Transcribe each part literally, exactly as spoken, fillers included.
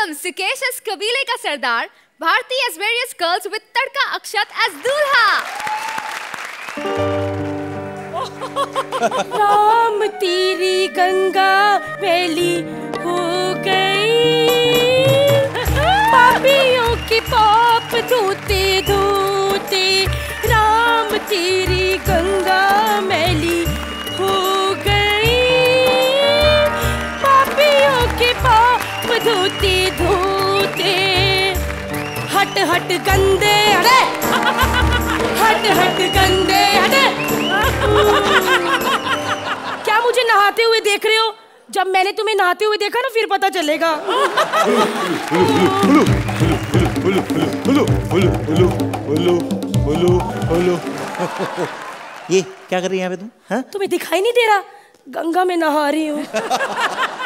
welcome Sikesh as Kabile Ka Sardar, Bharti as various girls with Tadka Akshat as Dulha. Ram teri Ganga valley ho gayi, पापियों के पाप धोते धोते, राम तेरी गंगा मैली हो गई, पापियों के पाप धोते धोते, हट हट गंदे हटे, हट हट गंदे हटे। क्या मुझे नहाते हुए देख रहे हो? जब मैंने तुम्हें नहाते हुए देखा ना, फिर पता चलेगा। ये क्या कर रही है यहाँ पे तुम? हाँ? तुम्हें दिखाई नहीं दे रहा? गंगा में नहा रही हूँ।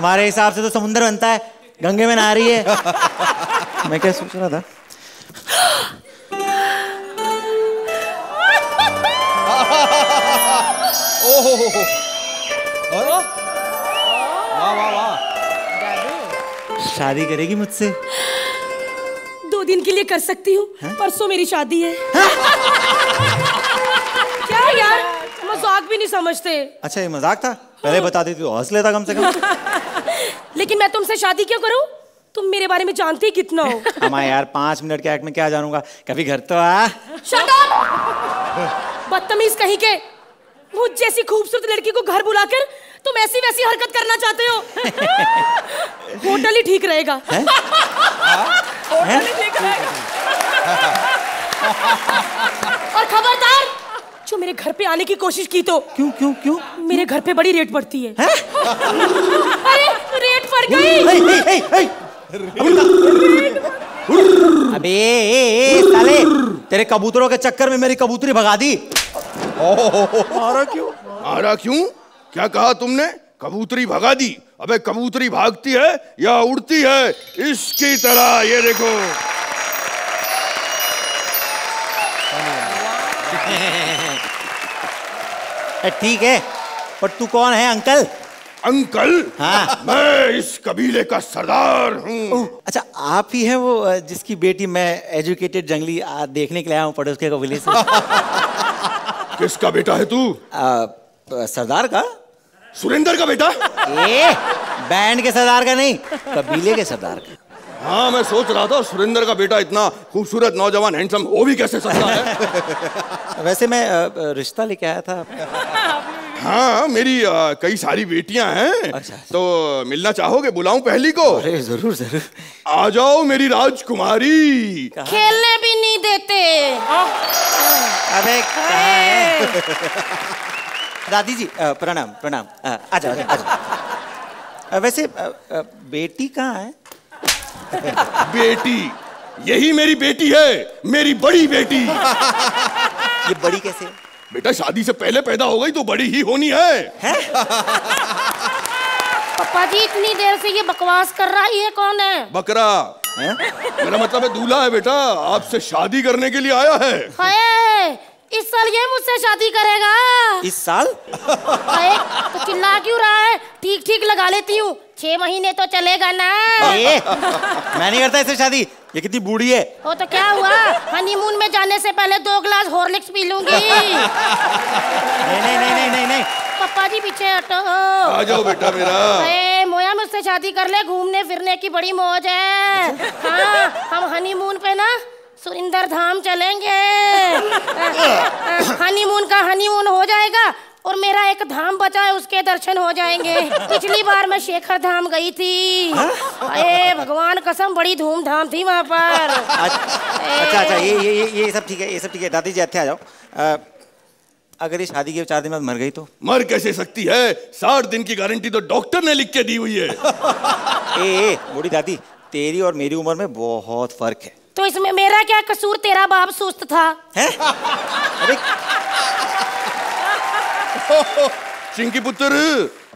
तुम्हारे हिसाब से तो समुंदर बनता है, गंगे में नहा रही है। मैं क्या सोच रहा था? ओहो, शादी करेगी मुझसे? दो दिन के लिए कर सकती हूँ, परसों मेरी शादी है। क्या यार, मजाक भी नहीं समझते। अच्छा ये मजाक था? पहले बता देती तो हंस लेता कम से कम। लेकिन मैं तुमसे शादी क्यों करूँ? तुम मेरे बारे में जानते ही कितना हो। हमारे यार पांच मिनट के एक्ट में क्या जानूंगा, कभी घर तो आ। शट अप, बदतमीज कहीं के। मुझ जैसी खूबसूरत लड़की को घर बुलाकर तुम ऐसी वैसी हरकत करना चाहते हो। होटल ही ठीक रहेगा। होटल ही ठीक रहेगा। और खबरदार, जो मेरे घर पे आने की कोशिश की तो। क्यों क्यों क्यों? मेरे घर पे बड़ी रेट बढ़ती है। अरे रेट बढ़ गई। अबे साले, तेरे कबूतरों के चक्कर में मेरी कबूतरी भगा दी। मारा क्यों? मारा क्यों? क्या कहा तुमने? कबूतरी भगा दी? अबे कबूतरी भागती है या उड़ती है? इसकी तरह। ये देखो, ठीक है। पर तू कौन है अंकल? अंकल? हाँ, मैं इस कबीले का सरदार हूँ। अच्छा आप ही हैं वो जिसकी बेटी मैं एजुकेटेड जंगली देखने के लिए आया हूँ पड़ोस के कबीले से। किसका बेटा है तू? सरदार का, सुरेंद्र का बेटा। ए, बैंड के सरदार का नहीं, कबीले के सरदार का। हाँ मैं सोच रहा था सुरेंद्र का बेटा इतना खूबसूरत नौजवान हैंडसम हो भी कैसे सकता है। वैसे मैं रिश्ता लेके आया था। हाँ मेरी आ, कई सारी बेटियां हैं। अच्छा, तो मिलना चाहोगे? बुलाऊं पहली को? अरे जरूर जरूर, आ जाओ मेरी राजकुमारी। खेलने भी नहीं देते। अरे दादी जी प्रणाम प्रणाम। आजा आजा आजा। वैसे बेटी कहाँ है? बेटी, यही मेरी बेटी है, मेरी बड़ी बेटी। ये बड़ी कैसे? बेटा शादी से पहले पैदा हो गई तो बड़ी ही होनी है, है? पापा जी इतनी देर से ये बकवास कर रहा है, ये कौन है? बकरा है? मेरा मतलब है दूल्हा है बेटा, आपसे शादी करने के लिए आया है। है? इस साल ये मुझसे शादी करेगा? इस साल? अरे तो चिल्ला क्यों रहा है? ठीक ठीक लगा लेती हूँ, छह महीने तो चलेगा ना। ए, मैं नहीं करता इससे शादी, ये कितनी बूढ़ी है। ओ तो क्या हुआ, हनीमून में जाने से पहले दो ग्लास हॉर्लिक्स पी लूंगी। नहीं नहीं नहीं नहीं नहीं, पापा जी पीछे हटो। आ जाओ बेटा मेरा। अरे मोया, मुझसे शादी कर ले, घूमने फिरने की बड़ी मौज है। हाँ हम हनीमून पे ना सुरिंदर धाम चलेंगे। हनीमून का हनीमून हो जाएगा और मेरा एक धाम बचा है, उसके दर्शन हो जाएंगे। पिछली बार मैं शेखर धाम गई थी। अरे भगवान कसम, बड़ी धूमधाम थी वहाँ पर। अच्छा अच्छा, ये ये ये सब ठीक है, ये सब ठीक है। दादी जी आ जाओ। आ, अगर ये शादी के चार दिन बाद मर गई तो? मर कैसे सकती है, साठ दिन की गारंटी तो डॉक्टर ने लिख के दी हुई है। ए बूढ़ी दादी, तेरी और मेरी उम्र में बहुत फर्क है। तो इसमें मेरा क्या कसूर? तेरा बाप सुस्त था। है? अरे चिंकी पुत्र,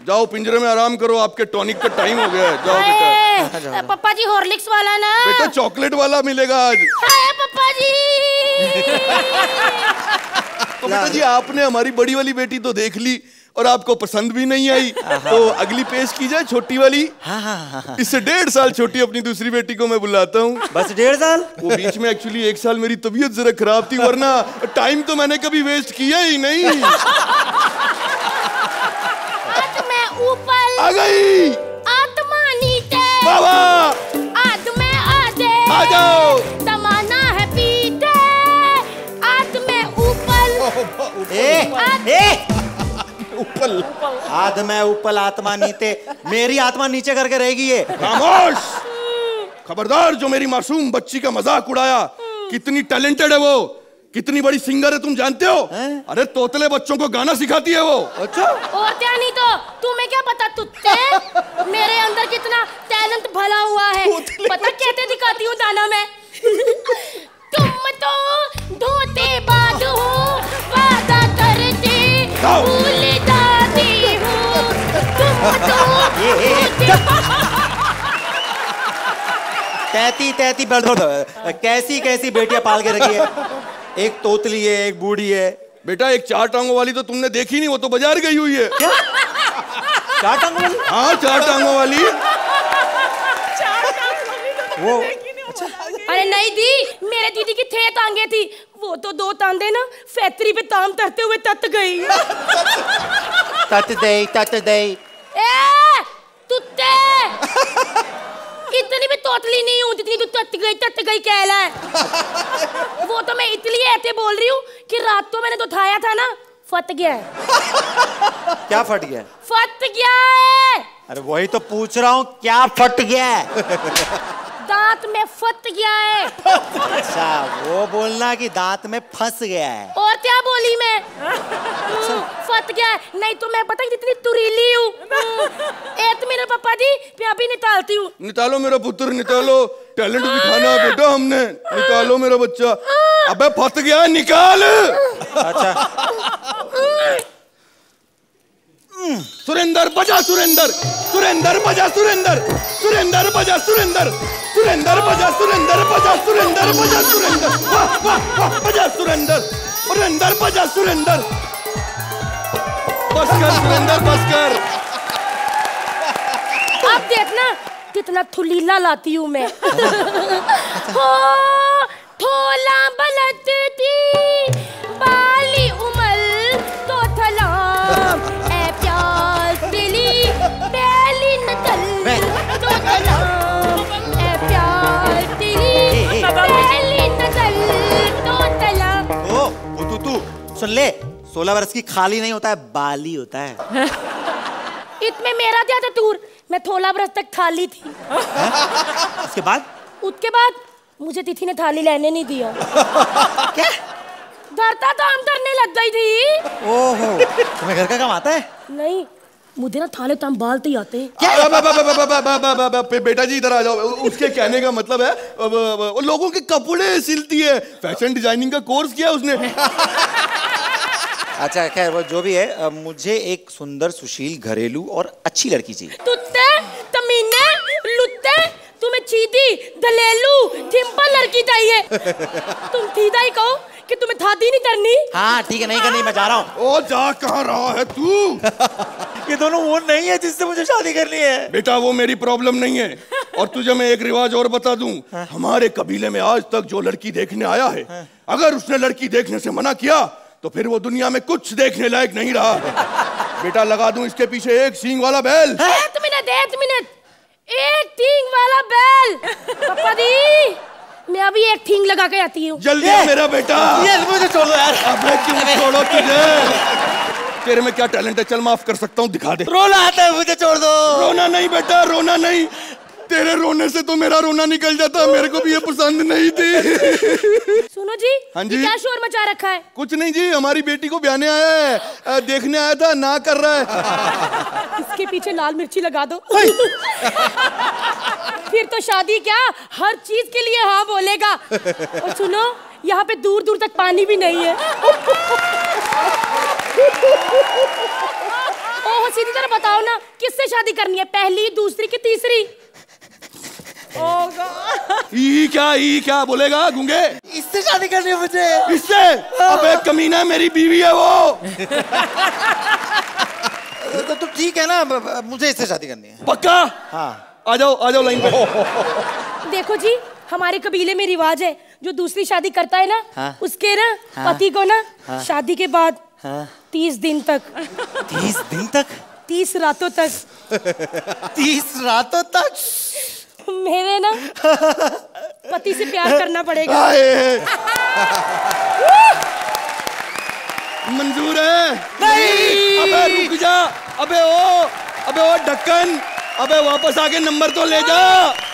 जाओ पिंजरे में आराम करो, आपके टॉनिक का टाइम हो गया है। जाओ बेटा। पापा जी हॉर्लिक्स वाला ना? बेटा चॉकलेट वाला मिलेगा आज। हाय पापा जी। तो बेटा जी आपने हमारी बड़ी वाली बेटी तो देख ली, और आपको पसंद भी नहीं आई, तो अगली पेश की जाए छोटी वाली। इससे डेढ़ साल छोटी अपनी दूसरी बेटी को मैं बुलाता हूँ। बस डेढ़ साल? वो बीच में एक्चुअली एक साल मेरी तबीयत जरा खराब थी, वरना टाइम तो मैंने कभी वेस्ट किया ही नहीं। ऊपर आ गई आत्मा नीचे, बाबा आत्मा आजे आ जाओ, आदमे ऊपर आत्मा नीचे, मेरी आत्मा नीचे करके रहेगी ये। खामोश! खबरदार जो मेरी मासूम बच्ची का मजाक उड़ाया। कितनी टैलेंटेड है वो, कितनी बड़ी सिंगर है तुम जानते हो? है? अरे तोतले बच्चों को गाना सिखाती है वो। अच्छा? होता नहीं तो तुम्हें क्या पता तुत्ते? मेरे अंदर कितना टैलेंट भला हुआ है, पता कहते दिखाती हूँ दाना में। तुम तो धोते बाद हो, वादा करते भूल जाती हो। तुम तो तैती तैती कैसी कैसी बेटियां पाल के रखी है। एक तोतली है, एक बूढ़ी है। बेटा एक चार टांगों वाली तो तुमने देखी नहीं, वो तो बाजार गई हुई है। क्या? चार टांगों वाली? हाँ चार टांगों वाली। चार टांगों वाली तो वो अच्छा। अरे नहीं दी, मेरे दीदी की थे तांगे थी, वो तो दो तांदे ना फैक्ट्री पे ताम तरते हुए तत गई। तत दे, तत दे। ए, तुत्ते। इतनी भी तोतली नहीं हूँ जितनी तू तत गई तत गई कह रहा है। वो तो मैं इसलिए ऐसे बोल रही हूँ कि रात को मैंने तो थाया था ना, फट गया है। क्या फट गया? फट गया है। अरे वही तो पूछ रहा हूँ, क्या फट गया है? दांत में फट गया है। अच्छा वो बोलना कि दांत में फंस गया है। और क्या बोली मैं? अच्छा। फट गया है। नहीं तो मैं पता कितनी तुरीली हूँ। एक मेरे पापा जी अभी निकालती हूँ। निकालो मेरा पुत्र, निकालो, टैलेंट दिखाना बेटा हमने। निकालो मेरा बच्चा। अबे फट गया है, निकाल। अच्छा सुरेंद्र बजा, सुरेंद्र सुरेंद्र बजा, सुरेंद्र सुरेंद्र बजा, सुरेंद्र सुरेंद्र बजा, सुरेंद्र बजा, सुरेंद्र बजा, सुरेंद्र वाह वाह वाह बजा, सुरेंद्र सुरेंद्र बजा, सुरेंद्र बस कर सुरेंद्र बस कर। आप देखना कितना थुलीला लाती हूँ मैं। हो थोला बलती बाली उमल तो थला सुन ले, सोलह वर्ष की खाली नहीं होता है, बाली होता है। इसमें मेरा क्या कसूर? मैं सोलह वर्ष तक खाली थी। उसके बाद? उसके बाद मुझे तिथि ने थाली लेने नहीं दिया। क्या? डरता तो हम डरने लग गई थी। ओहो, तुम्हें घर का काम आता है? नहीं, मुझे ना थाले ताम बालते ही आते हैं। बेटा जी इधर आ जाओ। उसके कहने का मतलब है वो लोगों के कपड़े सिलती है, फैशन डिजाइनिंग का कोर्स किया उसने। अच्छा खैर वो जो भी है, मुझे एक सुंदर, सुशील, घरेलू और अच्छी लड़की चाहिए। तुत्ते तमीने लुत्ते तुम्हें चीदी दलेलू थिम्पल लड़की चाहिए। तुम सीधा ही कहो कि तुम्हें थादी नहीं करनी। हाँ ठीक है, नहीं करनी, मैं जा रहा हूँ। ओ जा कहाँ रहा है तू? ये दोनों वो नहीं है जिससे मुझे शादी करनी है। बेटा वो मेरी प्रॉब्लम नहीं है। और तुझे मैं एक रिवाज और बता दूं। हाँ? हमारे कबीले में आज तक जो लड़की देखने आया है, हाँ? अगर उसने लड़की देखने से मना किया तो फिर वो दुनिया में कुछ देखने लायक नहीं रहा है। बेटा लगा दूं इसके पीछे एक सींग वाला बैल। एक मिनट, एक मिनट, एक सींग वाला बैल। पापा दी मैं अभी एक ठींग लगा के आती हूँ। जल्दी आ मेरा बेटा। ये मुझे छोड़ो यार। अबे क्यों छोड़ो तुझे? तेरे में क्या टैलेंट है, चल माफ कर सकता हूँ, दिखा दे। रोना आता है, मुझे छोड़ दो। रोना नहीं बेटा, रोना नहीं, तेरे रोने से तो मेरा रोना निकल जाता। मेरे को भी ये पसंद नहीं थी। सुनो जी, हाँ जी, क्या शोर मचा रखा है? कुछ नहीं जी, हमारी बेटी को ब्याने आया है, देखने आया था, ना कर रहा है। इसके पीछे लाल मिर्ची लगा दो। फिर तो शादी क्या, हर चीज के लिए हाँ बोलेगा। और सुनो, यहाँ पे दूर दूर तक पानी भी नहीं है। ओह सीधी तरह बताओ ना, किससे शादी करनी है, पहली, दूसरी कि तीसरी? ओह ये क्या, ये क्या बोलेगा गूंगे? इससे शादी करनी है मुझे। इससे? अबे कमीना, मेरी बीवी है वो। तो तो ठीक है ना, मुझे इससे शादी करनी है। पक्का? हाँ। आ जाओ आ जाओ लाइन पे। देखो जी, हमारे कबीले में रिवाज है, जो दूसरी शादी करता है ना, हाँ? उसके ना हाँ? पति को ना हाँ? शादी के बाद हाँ? तीस दिन तक तीस दिन तक तीस रातों तक तीस रातों तक मेरे ना पति से प्यार करना पड़ेगा। मंजूर है? नहीं। अबे रुक जा, अबे ओ, अबे ओ ढक्कन, अबे वापस आके नंबर तो ले जा।